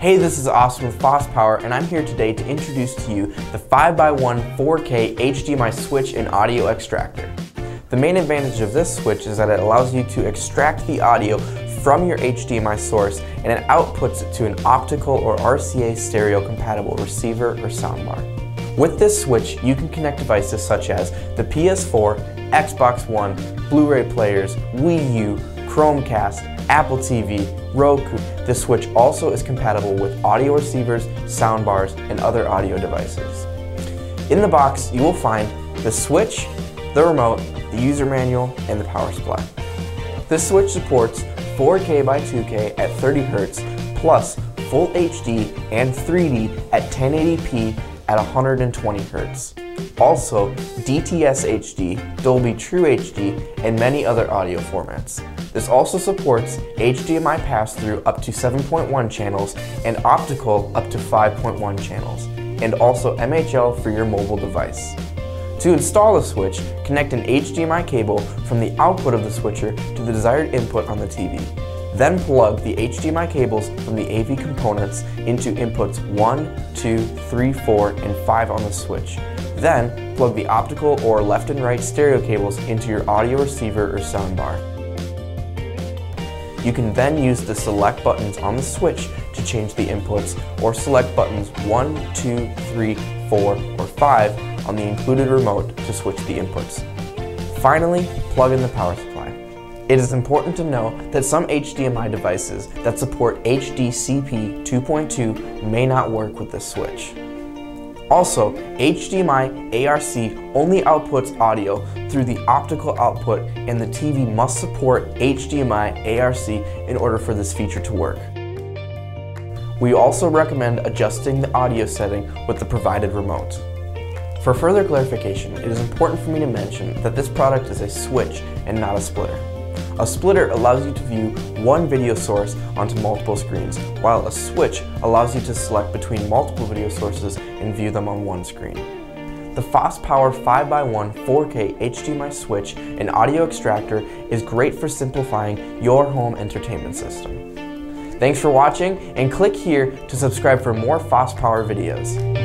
Hey, this is Austin with FosPower, and I'm here today to introduce to you the 5x1 4K HDMI switch and audio extractor. The main advantage of this switch is that it allows you to extract the audio from your HDMI source, and it outputs it to an optical or RCA stereo compatible receiver or soundbar. With this switch, you can connect devices such as the PS4, Xbox One, Blu-ray players, Wii U, Chromecast, Apple TV, Roku. This switch also is compatible with audio receivers, soundbars, and other audio devices. In the box, you will find the switch, the remote, the user manual, and the power supply. This switch supports 4K by 2K at 30 Hz, plus Full HD and 3D at 1080p at 120 Hz. Also, DTS-HD, Dolby TrueHD, and many other audio formats. This also supports HDMI pass-through up to 7.1 channels and optical up to 5.1 channels, and also MHL for your mobile device. To install the switch, connect an HDMI cable from the output of the switcher to the desired input on the TV. Then plug the HDMI cables from the AV components into inputs 1, 2, 3, 4, and 5 on the switch. Then plug the optical or left and right stereo cables into your audio receiver or soundbar. You can then use the select buttons on the switch to change the inputs, or select buttons 1, 2, 3, 4, or 5 on the included remote to switch the inputs. Finally, plug in the power supply. It is important to know that some HDMI devices that support HDCP 2.2 may not work with this switch. Also, HDMI ARC only outputs audio through the optical output, and the TV must support HDMI ARC in order for this feature to work. We also recommend adjusting the audio setting with the provided remote. For further clarification, it is important for me to mention that this product is a switch and not a splitter. A splitter allows you to view one video source onto multiple screens, while a switch allows you to select between multiple video sources and view them on one screen. The FosPower 5x1 4K HDMI switch and audio extractor is great for simplifying your home entertainment system. Thanks for watching, and click here to subscribe for more FosPower videos.